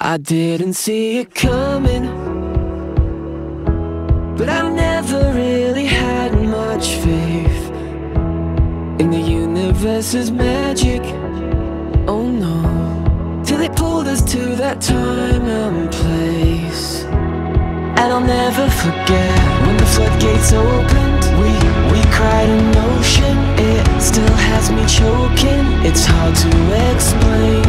I didn't see it coming, but I never really had much faith in the universe's magic, oh no, till it pulled us to that time and place. And I'll never forget when the floodgates opened. We cried an ocean, it still has me choking. It's hard to explain.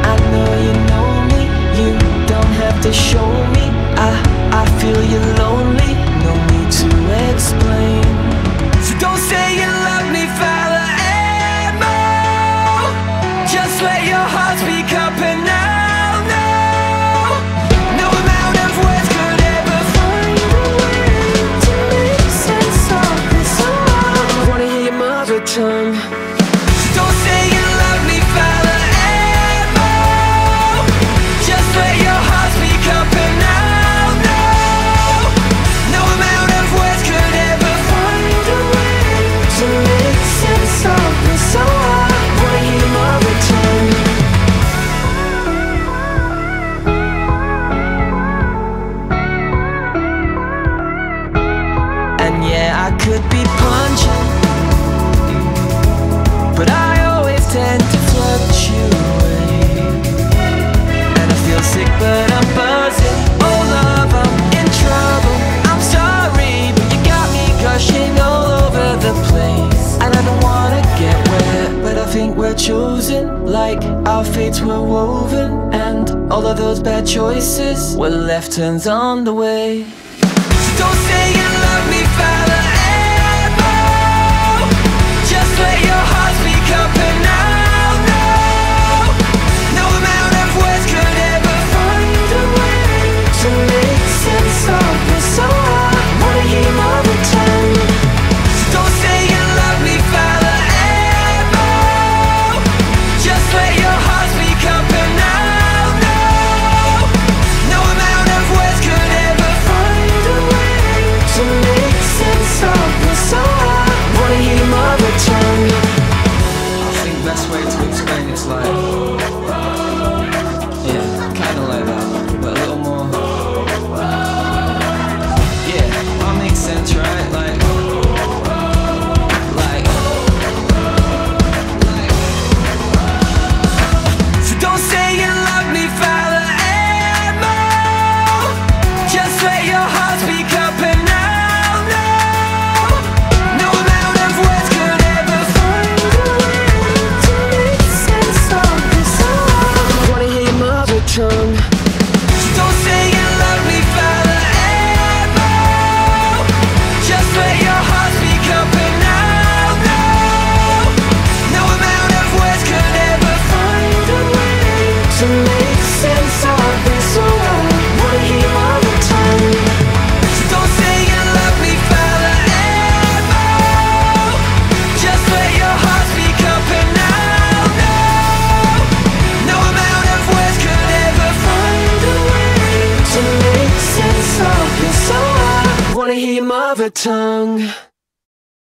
I know you know me, you don't have to show me. I feel you're lonely, no need to explain. So don't say you love me, Valamo. Just let your heart speak up and I'll know. No amount of words could ever find a way to make sense of this all. I wanna hear your mother tongue. So don't say you love me, Valamo. Just let your heart speak up and I'll know. Chosen, like our fates were woven, and all of those bad choices were left turns on the way. So don't say you love me, Valamo. Just let your heart speak up and I'll know. No amount of words could ever find a way to make sense of this all. I wanna hear you all the time. So don't say you love me, Valamo. Let your heart speak up and I'll know. No amount of words could ever find a way to make sense of this all. Wanna hear your mother tongue. I think best way to explain it's like, yeah, kinda like that, but a little more. Yeah, that makes sense, right? Tongue.